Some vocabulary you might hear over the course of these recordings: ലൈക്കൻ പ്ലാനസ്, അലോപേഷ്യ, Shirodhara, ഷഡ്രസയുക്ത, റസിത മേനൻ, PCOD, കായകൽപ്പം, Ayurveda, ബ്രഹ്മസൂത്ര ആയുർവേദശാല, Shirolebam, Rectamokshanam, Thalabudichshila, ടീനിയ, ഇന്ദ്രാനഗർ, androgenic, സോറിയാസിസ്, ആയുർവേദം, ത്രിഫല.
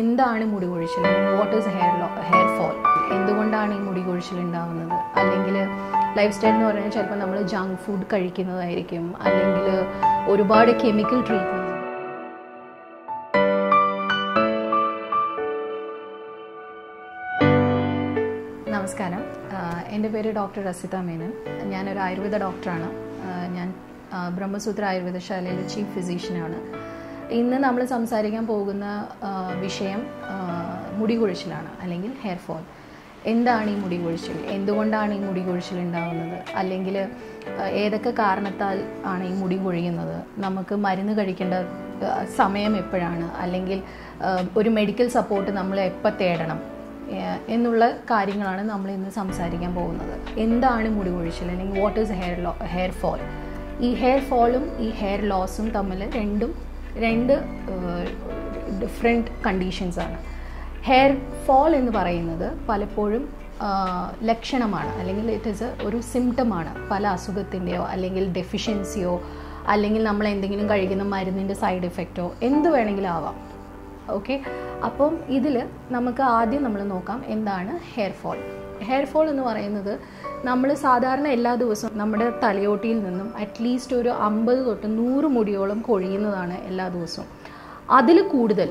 എന്താണ് മുടി കൊഴിച്ചിൽ, വാട്ട് ഈസ് ഹെയർ ഫോൾ, എന്തുകൊണ്ടാണ് ഈ മുടി കൊഴിച്ചിൽ ഉണ്ടാകുന്നത്? അല്ലെങ്കിൽ ലൈഫ് സ്റ്റൈൽ എന്ന് പറഞ്ഞാൽ ചിലപ്പോൾ നമ്മൾ ജങ്ക് ഫുഡ് കഴിക്കുന്നതായിരിക്കും, അല്ലെങ്കിൽ ഒരുപാട് കെമിക്കൽ ട്രീറ്റ്മെൻറ്റ്. നമസ്കാരം, എൻ്റെ പേര് ഡോക്ടർ റസിത മേനൻ. ഞാനൊരു ആയുർവേദ ഡോക്ടറാണ്. ഞാൻ ബ്രഹ്മസൂത്ര ആയുർവേദശാലയിലെ ചീഫ് ഫിസീഷ്യനാണ്. ഇന്ന് നമ്മൾ സംസാരിക്കാൻ പോകുന്ന വിഷയം മുടി കൊഴിച്ചിലാണ്, അല്ലെങ്കിൽ ഹെയർ ഫോൾ. എന്താണ് ഈ മുടി കൊഴിച്ചിൽ, എന്തുകൊണ്ടാണ് ഈ മുടി കൊഴിച്ചിൽ ഉണ്ടാകുന്നത്, അല്ലെങ്കിൽ ഏതൊക്കെ കാരണത്താൽ ആണ് ഈ മുടി കൊഴിയുന്നത്, നമുക്ക് മരുന്ന് കഴിക്കേണ്ട സമയം എപ്പോഴാണ്, അല്ലെങ്കിൽ ഒരു മെഡിക്കൽ സപ്പോർട്ട് നമ്മൾ എപ്പോൾ തേടണം എന്നുള്ള കാര്യങ്ങളാണ് നമ്മൾ ഇന്ന് സംസാരിക്കാൻ പോകുന്നത്. എന്താണ് മുടി കൊഴിച്ചിൽ, അല്ലെങ്കിൽ വാട്ട് ഈസ് ഹെയർ ഫോൾ? ഈ ഹെയർ ഫോളും ഈ ഹെയർ ലോസും തമ്മിൽ രണ്ട് ഡിഫറെൻറ്റ് കണ്ടീഷൻസാണ്. ഹെയർ ഫോൾ എന്ന് പറയുന്നത് പലപ്പോഴും ലക്ഷണമാണ്, അല്ലെങ്കിൽ ഇറ്റ് ഈസ് ഒരു സിംപ്റ്റമാണ് പല അസുഖത്തിൻ്റെയോ അല്ലെങ്കിൽ ഡെഫിഷ്യൻസിയോ അല്ലെങ്കിൽ നമ്മൾ എന്തെങ്കിലും കഴിക്കുന്ന മരുന്നിൻ്റെ സൈഡ് എഫക്റ്റോ എന്ത് വേണമെങ്കിലും ആവാം. ഓക്കെ, അപ്പം ഇതിൽ നമുക്ക് ആദ്യം നമ്മൾ നോക്കാം എന്താണ് ഹെയർ ഫോൾ. ഹെയർ ഫോൾ എന്ന് പറയുന്നത് നമ്മൾ സാധാരണ എല്ലാ ദിവസവും നമ്മുടെ തലയോട്ടിയിൽ നിന്നും അറ്റ്ലീസ്റ്റ് ഒരു 50 to 100 മുടിയോളം കൊഴിയുന്നതാണ് എല്ലാ ദിവസവും. അതിൽ കൂടുതൽ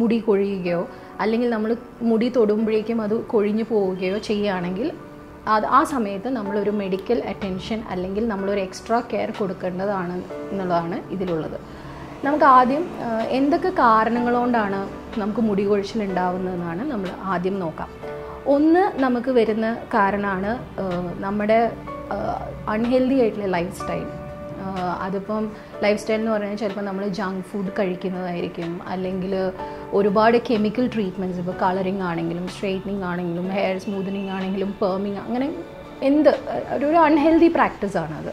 മുടി കൊഴിയുകയോ അല്ലെങ്കിൽ നമ്മൾ മുടി തൊടുമ്പോഴേക്കും അത് കൊഴിഞ്ഞു പോവുകയോ ചെയ്യുകയാണെങ്കിൽ അത് ആ സമയത്ത് നമ്മളൊരു മെഡിക്കൽ അറ്റൻഷൻ അല്ലെങ്കിൽ നമ്മളൊരു എക്സ്ട്രാ കെയർ കൊടുക്കേണ്ടതാണ് എന്നുള്ളതാണ് ഇതിലുള്ളത്. നമുക്ക് ആദ്യം എന്തൊക്കെ കാരണങ്ങളുകൊണ്ടാണ് നമുക്ക് മുടി കൊഴിച്ചിലുണ്ടാവുന്നതെന്നാണ് നമ്മൾ ആദ്യം നോക്കാം. ഒന്ന് നമുക്ക് വരുന്ന കാരണമാണ് നമ്മുടെ അൺഹെൽത്തി ആയിട്ടുള്ള ലൈഫ് സ്റ്റൈൽ. അതിപ്പം ലൈഫ് സ്റ്റൈൽ എന്ന് പറഞ്ഞാൽ ചിലപ്പോൾ നമ്മൾ ജങ്ക് ഫുഡ് കഴിക്കുന്നതായിരിക്കും, അല്ലെങ്കിൽ ഒരുപാട് കെമിക്കൽ ട്രീറ്റ്മെൻറ്റ്സ്, ഇപ്പോൾ കളറിങ് ആണെങ്കിലും സ്ട്രെയിറ്റനിങ് ആണെങ്കിലും ഹെയർ സ്മൂത്തനിങ് ആണെങ്കിലും പെർമിങ്, അങ്ങനെ എന്ത് ഒരു അൺഹെൽത്തി പ്രാക്ടീസാണത്.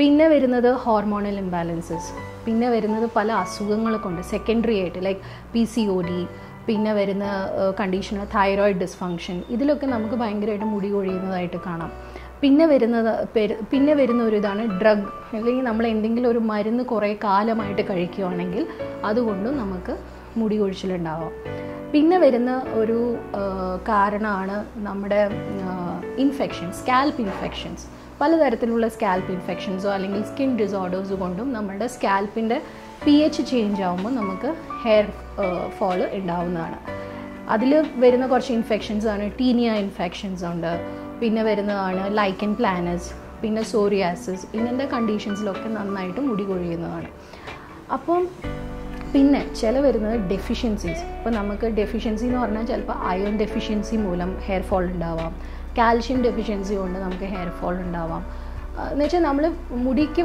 പിന്നെ വരുന്നത് ഹോർമോണൽ ഇംബാലൻസസ്, പിന്നെ വരുന്നത് പല അസുഖങ്ങളെ കൊണ്ട് സെക്കൻഡറി ആയിട്ട് ലൈക്ക് PCOD, പിന്നെ വരുന്ന കണ്ടീഷന് തൈറോയിഡ് ഡിസ്ഫങ്ഷൻ, ഇതിലൊക്കെ നമുക്ക് ഭയങ്കരമായിട്ട് മുടി കൊഴിയുന്നതായിട്ട് കാണാം. പിന്നെ വരുന്ന ഒരു ഇതാണ് ഡ്രഗ്, അല്ലെങ്കിൽ നമ്മൾ എന്തെങ്കിലും ഒരു മരുന്ന് കുറേ കാലമായിട്ട് കഴിക്കുകയാണെങ്കിൽ അതുകൊണ്ടും നമുക്ക് മുടി കൊഴിച്ചിലുണ്ടാവാം. പിന്നെ വരുന്ന ഒരു കാരണമാണ് നമ്മുടെ ഇൻഫെക്ഷൻ, സ്കാൽപ്പ് ഇൻഫെക്ഷൻസ്. പലതരത്തിലുള്ള സ്കാൽപ്പ് ഇൻഫെക്ഷൻസോ അല്ലെങ്കിൽ സ്കിൻ ഡിസോർഡേഴ്സ് കൊണ്ടും നമ്മുടെ സ്കാൽപ്പിൻ്റെ pH ചേഞ്ച് ആകുമ്പോൾ നമുക്ക് ഹെയർ ഫോൾ ഉണ്ടാവുന്നതാണ്. അതിൽ വരുന്ന കുറച്ച് ഇൻഫെക്ഷൻസാണ് ടീനിയ ഇൻഫെക്ഷൻസ് ഉണ്ട്, പിന്നെ വരുന്നതാണ് ലൈക്കൻ പ്ലാനസ്, പിന്നെ സോറിയാസിസ്. ഇങ്ങനത്തെ കണ്ടീഷൻസിലൊക്കെ നന്നായിട്ട് മുടി കൊഴിയുന്നതാണ്. അപ്പം പിന്നെ ചില വരുന്നത് ഡെഫിഷ്യൻസീസ്. ഇപ്പോൾ നമുക്ക് ഡെഫിഷ്യൻസി എന്ന് പറഞ്ഞാൽ ചിലപ്പോൾ അയൺ ഡെഫിഷ്യൻസി മൂലം ഹെയർ ഫോൾ ഉണ്ടാവാം, കാൽഷ്യം ഡെഫിഷ്യൻസി കൊണ്ട് നമുക്ക് ഹെയർ ഫോൾ ഉണ്ടാവാം. എന്നുവെച്ചാൽ നമ്മൾ മുടിക്ക്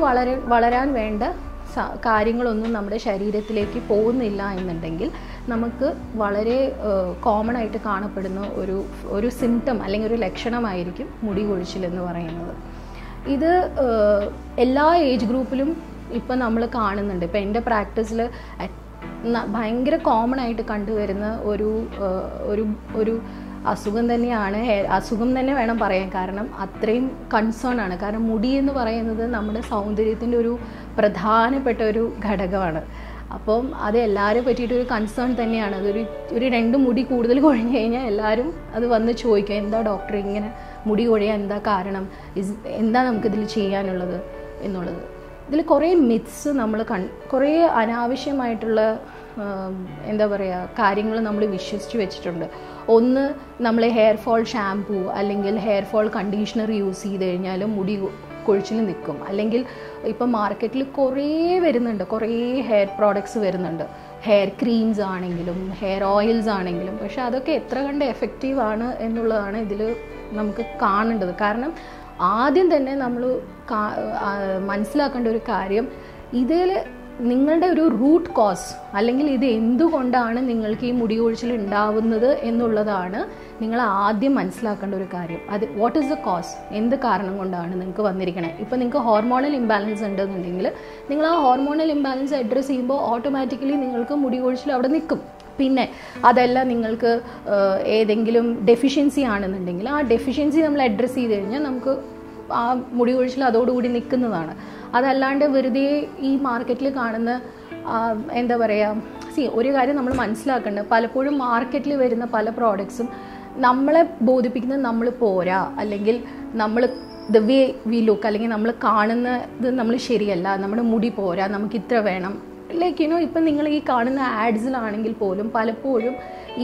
വളരാൻ വേണ്ട കാര്യങ്ങളൊന്നും നമ്മുടെ ശരീരത്തിലേക്ക് പോകുന്നില്ല എന്നുണ്ടെങ്കിൽ നമുക്ക് വളരെ കോമൺ ആയിട്ട് കാണപ്പെടുന്ന ഒരു സിംപ്റ്റം അല്ലെങ്കിൽ ഒരു ലക്ഷണമായിരിക്കും മുടി കൊഴിച്ചിലെന്ന് പറയുന്നത്. ഇത് എല്ലാ ഏജ് ഗ്രൂപ്പിലും ഇപ്പം നമ്മൾ കാണുന്നുണ്ട്. ഇപ്പം എൻ്റെ പ്രാക്ടീസിൽ ഭയങ്കര കോമൺ ആയിട്ട് കണ്ടുവരുന്ന ഒരു അസുഖം തന്നെയാണ് അസുഖം തന്നെ വേണം പറയാൻ. കാരണം അത്രയും കൺസേൺ ആണ്. കാരണം മുടി എന്ന് പറയുന്നത് നമ്മുടെ സൗന്ദര്യത്തിൻ്റെ ഒരു പ്രധാനപ്പെട്ട ഒരു ഘടകമാണ്. അപ്പം അത് എല്ലാവരെ പറ്റിയിട്ടൊരു കൺസേൺ തന്നെയാണ്. അതൊരു 2 മുടി കൂടുതൽ കൊഴിഞ്ഞു കഴിഞ്ഞാൽ എല്ലാവരും അത് വന്ന് ചോദിക്കുക, എന്താ ഡോക്ടർ ഇങ്ങനെ മുടി കൊഴിയാൻ എന്താ കാരണം, എന്താ നമുക്കിതിൽ ചെയ്യാനുള്ളത് എന്നുള്ളത്. ഇതിൽ കുറേ മിത്സ് നമ്മൾ കുറേ അനാവശ്യമായിട്ടുള്ള എന്താ പറയുക കാര്യങ്ങൾ നമ്മൾ വിശ്വസിച്ച് വെച്ചിട്ടുണ്ട്. ഒന്ന്, നമ്മൾ ഹെയർ ഫോൾ ഷാംപൂ അല്ലെങ്കിൽ ഹെയർ ഫോൾ കണ്ടീഷണർ യൂസ് ചെയ്ത് കഴിഞ്ഞാൽ മുടി കൊഴിച്ചിൽ നിൽക്കും. അല്ലെങ്കിൽ ഇപ്പം മാർക്കറ്റിൽ കുറേ വരുന്നുണ്ട്, കുറേ ഹെയർ പ്രോഡക്ട്സ് വരുന്നുണ്ട്, ഹെയർ ക്രീംസ് ആണെങ്കിലും ഹെയർ ഓയിൽസ് ആണെങ്കിലും. പക്ഷേ അതൊക്കെ എത്ര കണ്ട് എഫക്റ്റീവാണ് എന്നുള്ളതാണ് ഇതിൽ നമുക്ക് കാണേണ്ടത്. കാരണം ആദ്യം തന്നെ നമ്മൾ മനസ്സിലാക്കേണ്ട ഒരു കാര്യം, ഇതിൽ നിങ്ങളുടെ ഒരു റൂട്ട് കോസ് അല്ലെങ്കിൽ ഇത് എന്തുകൊണ്ടാണ് നിങ്ങൾക്ക് ഈ മുടി കൊഴിച്ചിൽ ഉണ്ടാവുന്നത് എന്നുള്ളതാണ് നിങ്ങൾ ആദ്യം മനസ്സിലാക്കേണ്ട ഒരു കാര്യം. അത് വാട്ട് ഈസ് ദ കോസ്, എന്ത് കാരണം കൊണ്ടാണ് നിങ്ങൾക്ക് വന്നിരിക്കണേ. ഇപ്പം നിങ്ങൾക്ക് ഹോർമോണൽ ഇംബാലൻസ് ഉണ്ടെന്നുണ്ടെങ്കിൽ നിങ്ങൾ ആ ഹോർമോണൽ ഇംബാലൻസ് അഡ്രസ്സ് ചെയ്യുമ്പോൾ ഓട്ടോമാറ്റിക്കലി നിങ്ങൾക്ക് മുടി കൊഴിച്ചിൽ അവിടെ നിൽക്കും. പിന്നെ അതല്ല, നിങ്ങൾക്ക് ഏതെങ്കിലും ഡെഫിഷ്യൻസി ആണെന്നുണ്ടെങ്കിൽ ആ ഡെഫിഷ്യൻസി നമ്മൾ അഡ്രസ്സ് ചെയ്ത് കഴിഞ്ഞാൽ നമുക്ക് ആ മുടി കൊഴിച്ചിൽ അതോടുകൂടി നിൽക്കുന്നതാണ്. അതല്ലാണ്ട് വെറുതെ ഈ മാർക്കറ്റിൽ കാണുന്ന എന്താ പറയുക See, ഒരു കാര്യം നമ്മൾ മനസ്സിലാക്കേണ്ടത് പലപ്പോഴും മാർക്കറ്റിൽ വരുന്ന പല പ്രോഡക്ട്സും നമ്മളെ ബോധിപ്പിക്കുന്നത് നമ്മൾ പോരാ അല്ലെങ്കിൽ നമ്മൾ the way we look അല്ലെങ്കിൽ നമ്മൾ കാണുന്നത് നമ്മൾ ശരിയല്ല നമ്മുടെ മുടി പോരാ നമുക്ക് ഇത്ര വേണം like you know ഇപ്പോ നിങ്ങൾ ഈ കാണുന്ന ആഡ്സിൽ ആണെങ്കിൽ പോലും പലപ്പോഴും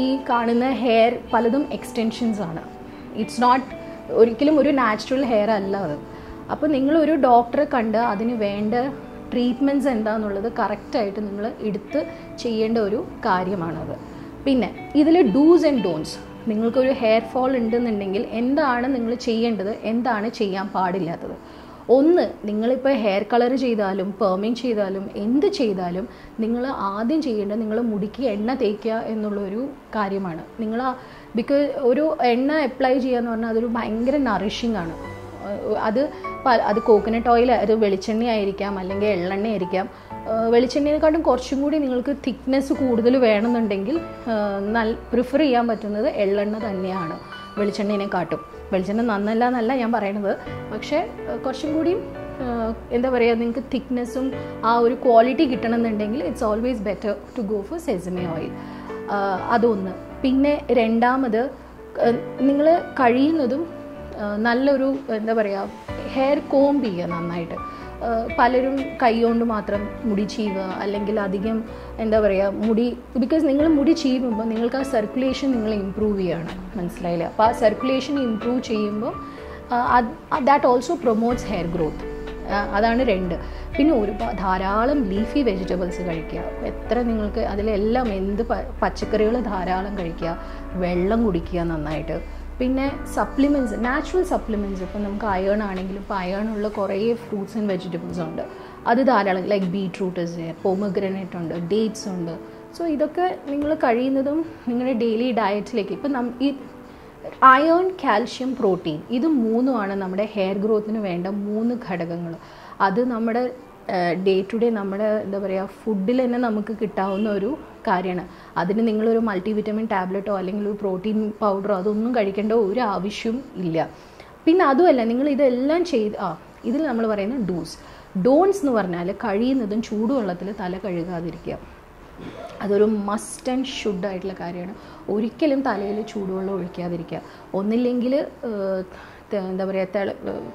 ഈ കാണുന്ന ഹെയർ പലതും എക്സ്റ്റൻഷൻസ് ആണ് ഇറ്റ്സ് നോട്ട് ഒരിക്കലും ഒരു നാച്ചുറൽ ഹെയർ അല്ല അത് അപ്പോൾ നിങ്ങൾ ഒരു ഡോക്ടറെ കണ്ട് അതിന് വേണ്ട ട്രീറ്റ്മെൻറ്റ്സ് എന്താണെന്നുള്ളത് കറക്റ്റായിട്ട് നിങ്ങൾ എടുത്ത് ചെയ്യേണ്ട ഒരു കാര്യമാണത് പിന്നെ ഇതിൽ ഡൂസ് ആൻഡ് ഡോൺസ് നിങ്ങൾക്കൊരു ഹെയർ ഫോൾ ഉണ്ടെന്നുണ്ടെങ്കിൽ എന്താണ് നിങ്ങൾ ചെയ്യേണ്ടത് എന്താണ് ചെയ്യാൻ പാടില്ലാത്തത് ഒന്ന് നിങ്ങളിപ്പോൾ ഹെയർ കളർ ചെയ്താലും പെർമിങ് ചെയ്താലും എന്ത് ചെയ്താലും നിങ്ങൾ ആദ്യം ചെയ്യേണ്ടത് നിങ്ങൾ മുടിക്ക് എണ്ണ തേക്കുക എന്നുള്ളൊരു കാര്യമാണ് നിങ്ങൾ ബിക്കോസ് ഒരു എണ്ണ അപ്ലൈ ചെയ്യുക എന്ന് പറഞ്ഞാൽ അതൊരു ഭയങ്കര നറിഷിംഗ് ആണ് അത് കോക്കനട്ട് ഓയിൽ അത് വെളിച്ചെണ്ണ ആയിരിക്കാം അല്ലെങ്കിൽ എള്ളെണ്ണ ആയിരിക്കാം വെളിച്ചെണ്ണയെക്കാട്ടും കുറച്ചും കൂടി നിങ്ങൾക്ക് തിക്നെസ് കൂടുതൽ വേണമെന്നുണ്ടെങ്കിൽ പ്രിഫർ ചെയ്യാൻ പറ്റുന്നത് എള്ളെണ്ണ തന്നെയാണ് വെളിച്ചെണ്ണയെക്കാട്ടും വെളിച്ചെണ്ണ നന്നല്ല എന്നല്ല ഞാൻ പറയണത് പക്ഷേ കുറച്ചും കൂടിയും എന്താ പറയുക നിങ്ങൾക്ക് തിക്നെസ്സും ആ ഒരു ക്വാളിറ്റി കിട്ടണമെന്നുണ്ടെങ്കിൽ it's always better to go for sesame oil അതൊന്ന് പിന്നെ രണ്ടാമത് നിങ്ങൾ കഴിയുന്നതും നല്ലൊരു എന്താ പറയുക ഹെയർ കോംബ് ചെയ്യുക നന്നായിട്ട് പലരും കൈകൊണ്ട് മാത്രം മുടി ചീവുക അല്ലെങ്കിൽ അധികം എന്താ പറയുക മുടി ബിക്കോസ് നിങ്ങൾ മുടി ചീവുമ്പോൾ നിങ്ങൾക്ക് ആ സർക്കുലേഷൻ നിങ്ങൾ ഇമ്പ്രൂവ് ചെയ്യുകയാണ് മനസ്സിലായില്ലേ അപ്പോൾ ആ സർക്കുലേഷൻ ഇമ്പ്രൂവ് ചെയ്യുമ്പോൾ that also promotes hair growth അതാണ് രണ്ട് പിന്നെ ഒരു ധാരാളം ലീഫി വെജിറ്റബിൾസ് കഴിക്കുക എത്ര നിങ്ങൾക്ക് അതിലെല്ലാം എന്ത് പച്ചക്കറികൾ ധാരാളം കഴിക്കുക വെള്ളം കുടിക്കുക നന്നായിട്ട് പിന്നെ സപ്ലിമെൻറ്റ്സ് നാച്ചുറൽ സപ്ലിമെൻറ്റ്സ് ഇപ്പോൾ നമുക്ക് അയേൺ ആണെങ്കിലും ഇപ്പോൾ അയേണുള്ള കുറേ ഫ്രൂട്ട്സ് ആൻഡ് വെജിറ്റബിൾസ് ഉണ്ട് അത് ധാരാളം ലൈക്ക് ബീറ്റ്റൂട്ട് ഇസ് പോമഗ്രനേറ്റ് ഉണ്ട് ഡേറ്റ്സ് ഉണ്ട് സോ ഇതൊക്കെ നിങ്ങൾ കഴിയുന്നതും നിങ്ങളുടെ ഡെയിലി ഡയറ്റിലേക്ക് ഇപ്പോൾ ഈ അയേൺ കാൽഷ്യം പ്രോട്ടീൻ ഇത് മൂന്നുമാണ് നമ്മുടെ ഹെയർ ഗ്രോത്തിന് വേണ്ട മൂന്ന് ഘടകങ്ങൾ അത് നമ്മുടെ ഡേ ടു ഡേ നമ്മുടെ എന്താ പറയുക ഫുഡിൽ തന്നെ നമുക്ക് കിട്ടാവുന്ന ഒരു കാര്യമാണ് അതിന് നിങ്ങളൊരു മൾട്ടിവിറ്റമിൻ ടാബ്ലറ്റോ അല്ലെങ്കിൽ ഒരു പ്രോട്ടീൻ പൗഡറോ അതൊന്നും കഴിക്കേണ്ട ഒരു ആവശ്യവും ഇല്ല പിന്നെ അതുമല്ല നിങ്ങൾ ഇതെല്ലാം ചെയ്ത് ഇതിൽ നമ്മൾ പറയുന്ന ഡോൺസ് എന്ന് പറഞ്ഞാൽ കഴിയുന്നതും ചൂടുവെള്ളത്തിൽ തല കഴുകാതിരിക്കുക അതൊരു മസ്റ്റ് ആൻഡ് ഷുഡായിട്ടുള്ള കാര്യമാണ് ഒരിക്കലും തലയിൽ ചൂടുവെള്ളം ഒഴിക്കാതിരിക്കുക ഒന്നില്ലെങ്കിൽ എന്താ പറയുക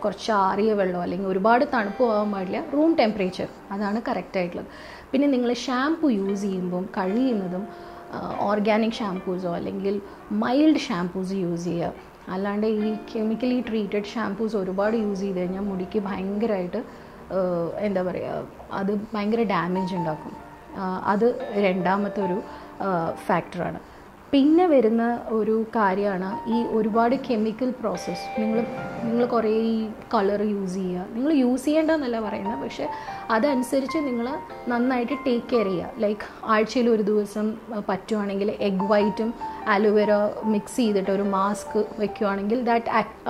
കുറച്ച് ആറിയ വെള്ളമോ അല്ലെങ്കിൽ ഒരുപാട് തണുപ്പ് ആവാൻ പാടില്ല റൂം ടെമ്പറേച്ചർ അതാണ് കറക്റ്റായിട്ടുള്ളത് പിന്നെ നിങ്ങൾ ഷാംപൂ യൂസ് ചെയ്യുമ്പം കഴിയുന്നതും ഓർഗാനിക് ഷാംപൂസോ അല്ലെങ്കിൽ മൈൽഡ് ഷാംപൂസ് യൂസ് ചെയ്യുക അല്ലാണ്ട് ഈ കെമിക്കലി ട്രീറ്റഡ് ഷാംപൂസ് ഒരുപാട് യൂസ് ചെയ്ത് കഴിഞ്ഞാൽ മുടിക്ക് ഭയങ്കരമായിട്ട് എന്താ പറയുക അത് ഭയങ്കര ഡാമേജ് ഉണ്ടാക്കും അത് രണ്ടാമത്തെ ഒരു ഫാക്ടറാണ് പിന്നെ വരുന്ന ഒരു കാര്യമാണ് ഈ ഒരുപാട് കെമിക്കൽ പ്രോസസ്സ് നിങ്ങൾ കുറേ ഈ കളർ യൂസ് ചെയ്യുക നിങ്ങൾ യൂസ് ചെയ്യേണ്ടതെന്നല്ല പറയുന്നത് പക്ഷേ അതനുസരിച്ച് നിങ്ങൾ നന്നായിട്ട് ടേക്ക് കെയർ ചെയ്യുക ലൈക്ക് ആഴ്ചയിൽ ഒരു ദിവസം പറ്റുവാണെങ്കിൽ എഗ് വൈറ്റും ആലോവേര മിക്സ് ചെയ്തിട്ട് ഒരു മാസ്ക് വയ്ക്കുകയാണെങ്കിൽ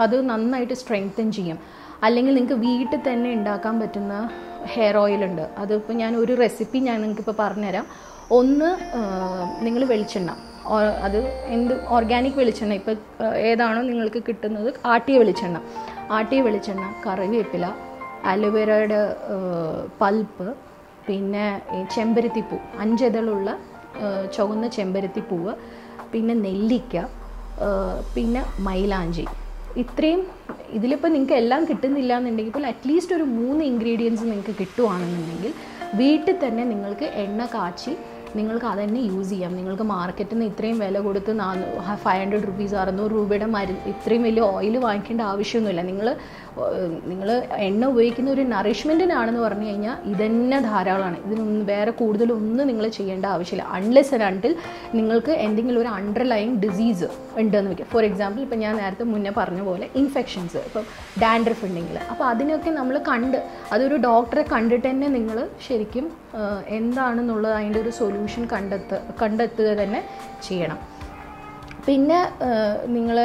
അത് നന്നായിട്ട് സ്ട്രെങ്തൻ ചെയ്യും അല്ലെങ്കിൽ നിങ്ങൾക്ക് വീട്ടിൽ തന്നെ ഉണ്ടാക്കാൻ പറ്റുന്ന ഹെയർ ഓയിലുണ്ട് അതിപ്പോൾ ഞാൻ ഒരു റെസിപ്പി ഞാൻ നിങ്ങൾക്കിപ്പോൾ പറഞ്ഞുതരാം ഒന്ന് നിങ്ങൾ വെളിച്ചെണ്ണ അത് എന്ത് ഓർഗാനിക് വെളിച്ചെണ്ണ ഇപ്പോൾ ഏതാണോ നിങ്ങൾക്ക് കിട്ടുന്നത് ആട്ടിയ വെളിച്ചെണ്ണ കറിവേപ്പില അലോവേരയുടെ പൾപ്പ് പിന്നെ ചെമ്പരത്തിപ്പൂ 5 ഇതളുള്ള ചുവന്ന ചെമ്പരത്തിപ്പൂവ് പിന്നെ നെല്ലിക്ക പിന്നെ മൈലാഞ്ചി ഇത്രയും ഇതിലിപ്പോൾ നിങ്ങൾക്ക് എല്ലാം കിട്ടുന്നില്ല എന്നുണ്ടെങ്കിൽ ഇപ്പോൾ അറ്റ്ലീസ്റ്റ് ഒരു 3 ഇൻഗ്രീഡിയൻസ് നിങ്ങൾക്ക് കിട്ടുകയാണെന്നുണ്ടെങ്കിൽ വീട്ടിൽ തന്നെ നിങ്ങൾക്ക് എണ്ണ കാച്ചി നിങ്ങൾക്ക് അതന്നെ യൂസ് ചെയ്യാം നിങ്ങൾക്ക് മാർക്കറ്റിൽ നിന്ന് ഇത്രയും വില കൊടുത്ത് 500 rupees 600 രൂപയുടെ ഇത്രയും വലിയ ഓയിൽ വാങ്ങിക്കേണ്ട ആവശ്യമൊന്നുമില്ല നിങ്ങൾ എണ്ണ ഉപയോഗിക്കുന്ന ഒരു നറിഷ്മെൻറ്റിനാണെന്ന് പറഞ്ഞു കഴിഞ്ഞാൽ ഇതന്നെ ധാരാളമാണ് ഇതിനൊന്നും വേറെ കൂടുതലൊന്നും നിങ്ങൾ ചെയ്യേണ്ട ആവശ്യമില്ല അൺലെസ് ആൻഡ് അണ്ടിൽ നിങ്ങൾക്ക് എന്തെങ്കിലും ഒരു അണ്ടർലൈങ് ഡിസീസ് ഉണ്ടെന്ന് വയ്ക്കുക ഫോർ എക്സാമ്പിൾ ഇപ്പം ഞാൻ നേരത്തെ മുന്നേ പറഞ്ഞ പോലെ ഇൻഫെക്ഷൻസ് ഇപ്പം ഡാൻഡ്രഫ് ഉണ്ടെങ്കിൽ അപ്പോൾ അതിനൊക്കെ നമ്മൾ അതൊരു ഡോക്ടറെ കണ്ടിട്ട് തന്നെ നിങ്ങൾ ശരിക്കും എന്താണെന്നുള്ളത് അതിൻ്റെ ഒരു സൊല്യൂഷൻ കണ്ടെത്തുക തന്നെ ചെയ്യണം പിന്നെ നിങ്ങൾ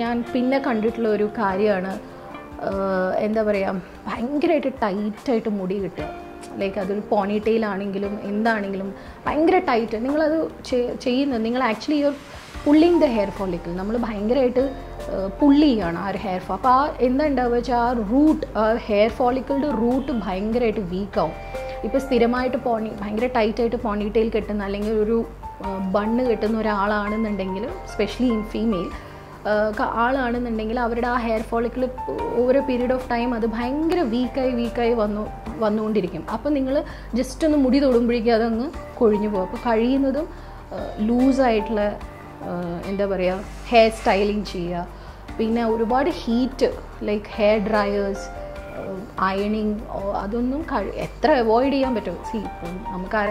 ഞാൻ പിന്നെ കണ്ടിട്ടുള്ള ഒരു കാര്യമാണ് എന്താ പറയുക ഭയങ്കരമായിട്ട് ടൈറ്റായിട്ട് മുടി കിട്ടുക ലൈക്ക് അതൊരു പോണിറ്റെയിലാണെങ്കിലും എന്താണെങ്കിലും ഭയങ്കര ടൈറ്റ് നിങ്ങളത് ചെയ്യുന്നത് നിങ്ങൾ actually your pulling the hair follicle നമ്മൾ ഭയങ്കരമായിട്ട് പുള്ളി ചെയ്യണം ആ ഒരു ഹെയർ ഫോൾ അപ്പോൾ ആ എന്താ ഉണ്ടാവുക വെച്ചാൽ ആ ഹെയർ ഫോളിക്കിളുടെ റൂട്ട് ഭയങ്കരമായിട്ട് വീക്കാവും especially in female, hair follicle over a period of time is weak. Loose hair styling, heat like hair dryers, ironing, avoid it. See, our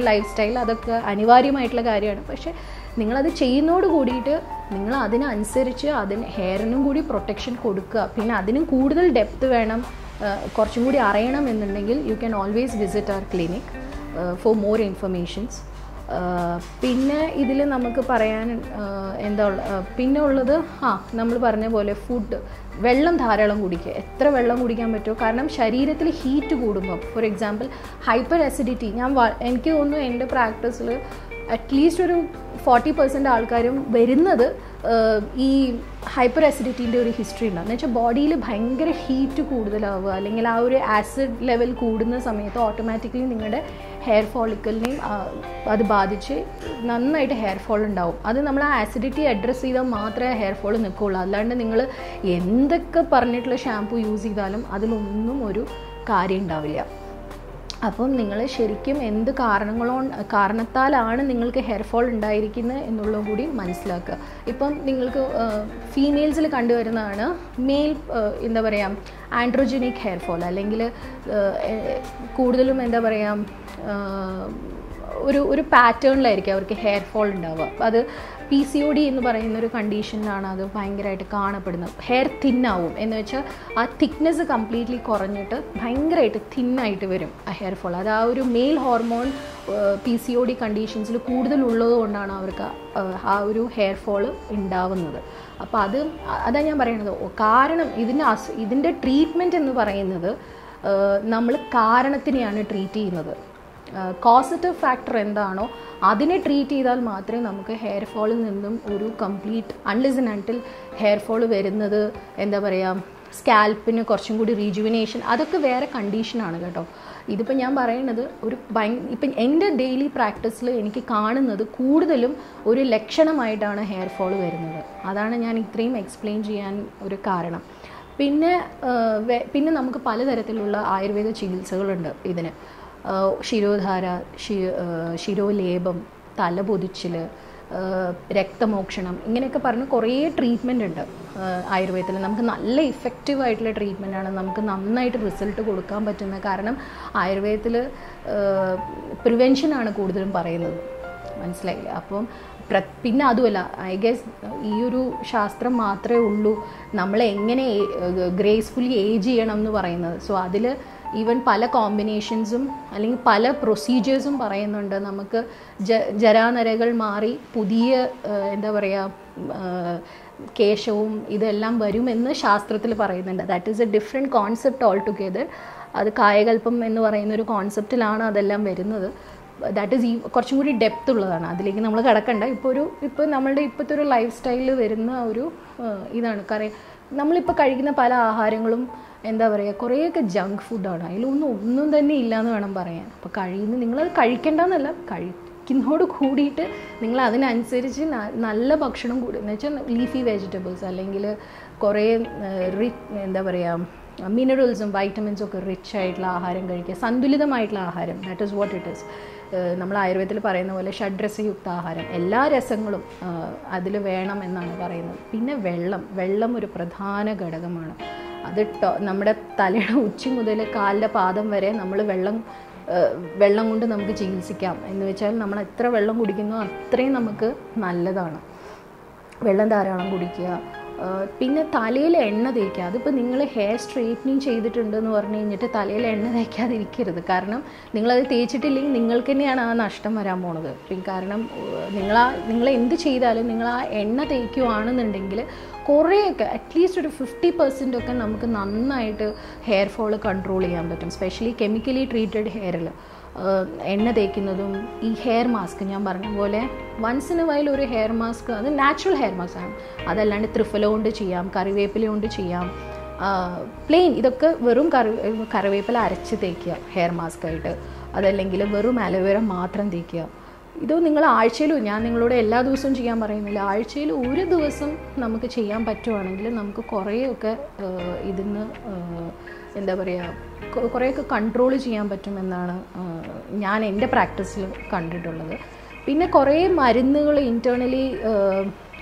lifestyle is anivarium, but you protection depth. You can always visit our clinic for more information. Pinna idile namakku parayan endha pinna ullathu ha nammal parna pole food vellam dharalam kudikka etra vellam kudikkan pattu karanam shareerathil heat koodumbom for example hyperacidity njan enke onnu ende practice il at least 40% aalkarum verinathu ee hyperacidity inde oru history undu ennacha body il bhayangara heat koodudalavu allengil aa oru acid level kooduna samayathu automatically ningade hair follicle ne adu baadiche nannayitte hair fall undavum adu nammal acidity address cheyda maathra hair fall nikkollu allande ningal endekka parnittulla shampoo use cheyalum adilonnum oru karyam undavilla appom ningal sherikkum endu kaaranathalana ningalku hair fall undayirikkune ennullo koodi manasilaakka ippom ningalku females il kandu varunnaana male endha parayam androgenic hair fall allengil koodalum endha parayam ഒരു പാറ്റേണിലായിരിക്കും അവർക്ക് hair fall ഉണ്ടാവുക. അത് PCOD എന്ന് പറയുന്ന ഒരു കണ്ടീഷനിലാണ് അത് ഭയങ്കരമായിട്ട് കാണപ്പെടുന്നത്. ഹെയർ തിൻ ആവും എന്ന് വെച്ചാൽ ആ തിക്നെസ് കംപ്ലീറ്റ്ലി കുറഞ്ഞിട്ട് ഭയങ്കരമായിട്ട് തിൻ ആയിട്ട് വരും ആ ഹെയർ ഫോൾ. അത് ആ ഒരു മെയിൽ ഹോർമോൺ PCOD കണ്ടീഷൻസിൽ കൂടുതൽ ഉള്ളതുകൊണ്ടാണ് അവർക്ക് ആ ഒരു ഹെയർ ഫോൾ ഉണ്ടാവുന്നത്. അപ്പോൾ അതാണ് ഞാൻ പറയുന്നത്. കാരണം ഇതിൻ്റെ ട്രീറ്റ്മെൻറ്റ് എന്ന് പറയുന്നത് നമ്മൾ കാരണത്തിനെയാണ് ട്രീറ്റ് ചെയ്യുന്നത്. Causative factor endano adine treat edal maathre namukku hair fall nindum oru complete unless and until hair fall verunathu endha paraya scalp nu korchum koodi rejuvenation adokke vera condition aanu ketto idippa njan parayanadu oru ipo ende daily practice il enikku kaanunnathu koodalum oru lakshanamayittana hair fall verunathu adana njan ithrayum explain cheyan oru kaaranam pinne namukku pala tharathilulla ayurveda chikitsagal undu idine Shirodhara, Shirolebam, Thalabudichshila, Rectamokshanam. ഇങ്ങനെയൊക്കെ പറഞ്ഞ് കുറേ treatment ഉണ്ട് ആയുർവേദത്തിൽ. നമുക്ക് നല്ല ഇഫക്റ്റീവായിട്ടുള്ള ട്രീറ്റ്മെൻറ്റാണ്, നമുക്ക് നന്നായിട്ട് result കൊടുക്കാൻ പറ്റുന്നത്. കാരണം ആയുർവേദത്തിൽ പ്രിവെൻഷനാണ് കൂടുതലും പറയുന്നത്, മനസ്സിലായില്ലേ? അപ്പം പിന്നെ അതുമല്ല, ഐ ഗെസ് ഈ ഒരു ശാസ്ത്രം മാത്രമേ ഉള്ളൂ നമ്മളെങ്ങനെ ഗ്രേസ്ഫുള്ളി ഏജ് ചെയ്യണം എന്ന് പറയുന്നത്. സോ അതിൽ ഈവൻ പല കോമ്പിനേഷൻസും അല്ലെങ്കിൽ പല പ്രൊസീജിയേഴ്സും പറയുന്നുണ്ട്. നമുക്ക് ജരാനരകൾ മാറി പുതിയ കേശവും ഇതെല്ലാം വരുമെന്ന് ശാസ്ത്രത്തിൽ പറയുന്നുണ്ട്. That is a different concept all together. അത് കായകൽപ്പം എന്ന് പറയുന്നൊരു കോൺസെപ്റ്റിലാണ് അതെല്ലാം വരുന്നത്. ദാറ്റ് ഈസ് ഈ കുറച്ചും കൂടി ഡെപ്ത്ത് ഉള്ളതാണ്, അതിലേക്ക് നമ്മൾ കിടക്കണ്ട. ഇപ്പോൾ നമ്മളുടെ ഇപ്പോഴത്തെ ഒരു ലൈഫ് സ്റ്റൈലിൽ വരുന്ന ഒരു ഇതാണ്. കാരണം നമ്മളിപ്പോൾ കഴിക്കുന്ന പല ആഹാരങ്ങളും കുറേയൊക്കെ ജങ്ക് ഫുഡാണ്. അതിലൊന്നും തന്നെ ഇല്ലയെന്ന് വേണം പറയാൻ. അപ്പോൾ നിങ്ങളത് കഴിക്കേണ്ടെന്നല്ല, കഴിക്കുന്നതോട് കൂടിയിട്ട് നിങ്ങൾ അതിനനുസരിച്ച് നല്ല ഭക്ഷണം കൂടി എന്ന് വെച്ചാൽ ലീഫി വെജിറ്റബിൾസ് അല്ലെങ്കിൽ കുറേ മിനറൽസും വൈറ്റമിൻസും ഒക്കെ റിച്ച് ആയിട്ടുള്ള ആഹാരം കഴിക്കുക, സന്തുലിതമായിട്ടുള്ള ആഹാരം. That is what it is. നമ്മൾ ആയുർവേദത്തിൽ പറയുന്ന പോലെ ഷഡ്രസയുക്ത ആഹാരം, എല്ലാ രസങ്ങളും അതിൽ വേണം എന്നാണ് പറയുന്നത്. പിന്നെ വെള്ളം ഒരു പ്രധാന ഘടകമാണ്. അത് നമ്മുടെ തലയുടെ ഉച്ച മുതൽ കാലിൻ്റെ പാദം വരെ നമ്മൾ വെള്ളം കൊണ്ട് നമുക്ക് ചികിത്സിക്കാം. എന്ന് വെച്ചാൽ നമ്മൾ എത്ര വെള്ളം കുടിക്കുന്നോ അത്രയും നമുക്ക് നല്ലതാണ്. വെള്ളം ധാരാളം കുടിക്കുക. പിന്നെ തലയിൽ എണ്ണ തേക്കുക. അതിപ്പോൾ നിങ്ങൾ ഹെയർ സ്ട്രെയിറ്റനിങ് ചെയ്തിട്ടുണ്ടെന്ന് പറഞ്ഞു കഴിഞ്ഞിട്ട് തലയിൽ എണ്ണ തേക്കാതിരിക്കരുത്. കാരണം നിങ്ങളത് തേച്ചിട്ടില്ലെങ്കിൽ നിങ്ങൾക്ക് തന്നെയാണ് ആ നഷ്ടം വരാൻ പോണത്. കാരണം നിങ്ങൾ എന്ത് ചെയ്താലും നിങ്ങൾ ആ എണ്ണ തേക്കുകയാണെന്നുണ്ടെങ്കിൽ കുറേയൊക്കെ അറ്റ്ലീസ്റ്റ് ഒരു 50% നമുക്ക് നന്നായിട്ട് ഹെയർ ഫോൾ കൺട്രോൾ ചെയ്യാൻ പറ്റും. സ്പെഷ്യലി കെമിക്കലി ട്രീറ്റഡ് ഹെയറിൽ എണ്ണ തേക്കുന്നതും ഈ ഹെയർ മാസ്ക് ഞാൻ പറഞ്ഞ പോലെ വൺസ് ഇൻ എ വൈൽ ഒരു ഹെയർ മാസ്ക്, അത് നാച്ചുറൽ ഹെയർ മാസ്ക് ആണ്. അതല്ലാണ്ട് ത്രിഫല കൊണ്ട് ചെയ്യാം, കറിവേപ്പില കൊണ്ട് ചെയ്യാം, plain. Idokke verum karavepala arachu thekya hair mask aayittu. Adallengil verum aloe vera mathram thekya. Idu ningal aazhchayil njan ningalodu ella divasavum cheyan parayunnilla. Aazhchayil oru divasam namukku cheyan pattuvanengil namukku koreyokke idinnu endha paraya koreyokke control cheyan pattum ennanu njan ende practice il kandittullathu. Pinne kore marunnugal internally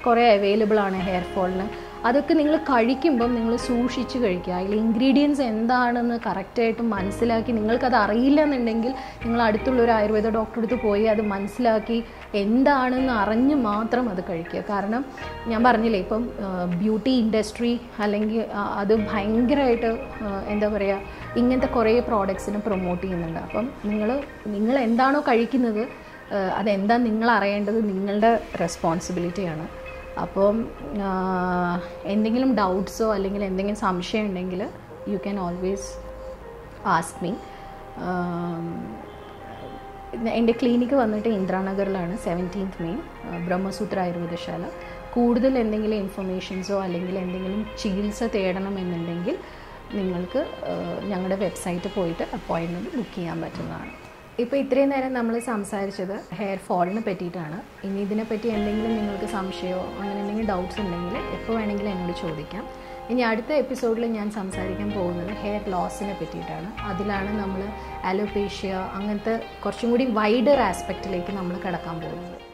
kore available aanu hair fall nu. അതൊക്കെ നിങ്ങൾ കഴിക്കുമ്പോൾ നിങ്ങൾ സൂക്ഷിച്ച് കഴിക്കുക. അതിൽ ingredients എന്താണെന്ന് correct ആയിട്ട് മനസ്സിലാക്കി നിങ്ങൾക്കത് അറിയില്ല എന്നുണ്ടെങ്കിൽ നിങ്ങൾ അടുത്തുള്ള ഒരു ആയുർവേദ ഡോക്ടറെ അടുത്ത് പോയി അത് മനസ്സിലാക്കി എന്താണെന്ന് അറിഞ്ഞ് മാത്രം അത് കഴിക്കുക. കാരണം ഞാൻ പറഞ്ഞില്ലേ ഇപ്പം ബ്യൂട്ടി ഇൻഡസ്ട്രി അല്ലെങ്കിൽ അത് ഭയങ്കരമായിട്ട് എന്താ പറയുക ഇങ്ങനത്തെ കുറേ പ്രോഡക്ട്സിനെ പ്രൊമോട്ട് ചെയ്യുന്നുണ്ട്. അപ്പം നിങ്ങൾ എന്താണോ കഴിക്കുന്നത് അതെന്താ നിങ്ങൾ അറിയേണ്ടത് നിങ്ങളുടെ റെസ്പോൺസിബിലിറ്റിയാണ്. അപ്പം എന്തെങ്കിലും ഡൗട്ട്സോ അല്ലെങ്കിൽ എന്തെങ്കിലും സംശയം ഉണ്ടെങ്കിൽ you can always ask me. എൻ്റെ ക്ലിനിക്ക് വന്നിട്ട് ഇന്ദ്രാനഗറിലാണ്, 17th May, ബ്രഹ്മസൂത്ര ആയുർവേദശാല. കൂടുതൽ എന്തെങ്കിലും ഇൻഫർമേഷൻസോ അല്ലെങ്കിൽ എന്തെങ്കിലും ചികിത്സ തേടണമെന്നുണ്ടെങ്കിൽ നിങ്ങൾക്ക് ഞങ്ങളുടെ വെബ്സൈറ്റ് പോയിട്ട് അപ്പോയിൻമെൻറ്റ് ബുക്ക് ചെയ്യാൻ പറ്റുന്നതാണ്. ഇപ്പോൾ ഇത്രയും നേരം നമ്മൾ സംസാരിച്ചത് ഹെയർ ഫോളിനെ പറ്റിയിട്ടാണ്. ഇനി ഇതിനെപ്പറ്റി എന്തെങ്കിലും നിങ്ങൾക്ക് സംശയമോ അങ്ങനെ എന്തെങ്കിലും ഡൗട്ട്സ് ഉണ്ടെങ്കിൽ എപ്പോൾ വേണമെങ്കിലും എന്നോട് ചോദിക്കാം. ഇനി അടുത്ത എപ്പിസോഡിൽ ഞാൻ സംസാരിക്കാൻ പോകുന്നത് ഹെയർ ലോസിനെ പറ്റിയിട്ടാണ്. അതിലാണ് നമ്മൾ അലോപേഷ്യ അങ്ങനത്തെ കുറച്ചും കൂടി വൈഡർ ആസ്പെക്റ്റിലേക്ക് നമ്മൾ കടക്കാൻ പോകുന്നത്.